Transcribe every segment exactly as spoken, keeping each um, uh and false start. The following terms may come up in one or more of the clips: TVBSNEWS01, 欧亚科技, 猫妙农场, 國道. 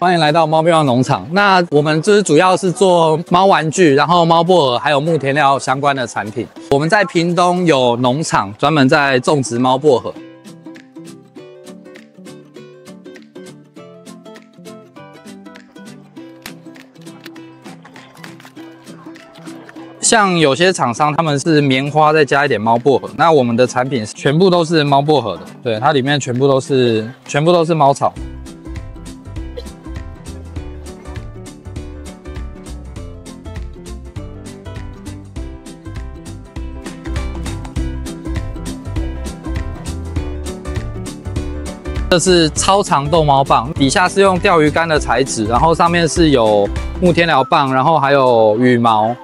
欢迎来到猫妙农场。那我们就是主要是做猫玩具，然后猫薄荷还有木田料相关的产品。我们在屏东有农场，专门在种植猫薄荷。 像有些厂商，他们是棉花再加一点猫薄荷，那我们的产品全部都是猫薄荷的，对，它里面全部都是全部都是猫草。这是超长逗猫棒，底下是用钓鱼竿的材质，然后上面是有木天疗棒，然后还有羽毛。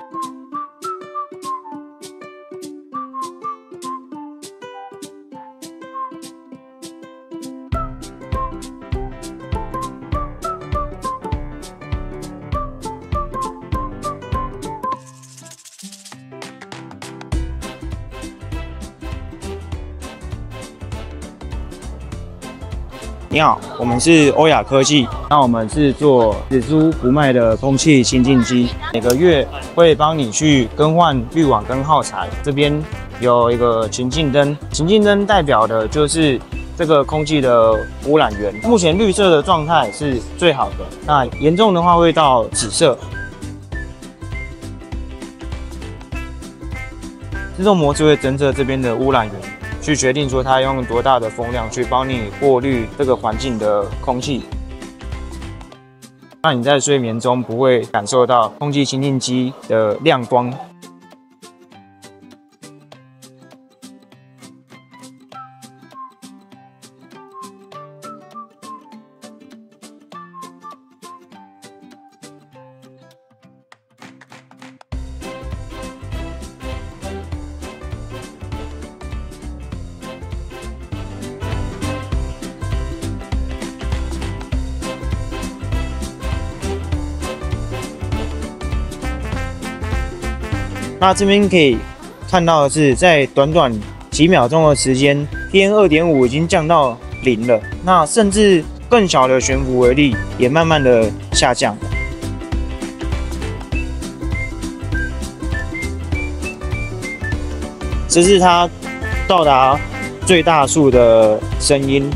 你好，我们是欧亚科技，那我们是做紫苏不卖的空气清净机，每个月会帮你去更换滤网跟耗材。这边有一个情境灯，情境灯代表的就是这个空气的污染源，目前绿色的状态是最好的，那严重的话会到紫色。自动模式会侦测这边的污染源。 去决定说它用多大的风量去帮你过滤这个环境的空气，让你在睡眠中不会感受到空气清净机的亮光。那这边可以看到的是，在短短几秒钟的时间 ，P M 二点五 已经降到零了。那甚至更小的悬浮微粒也慢慢的下降。这是它到达最大速的声音。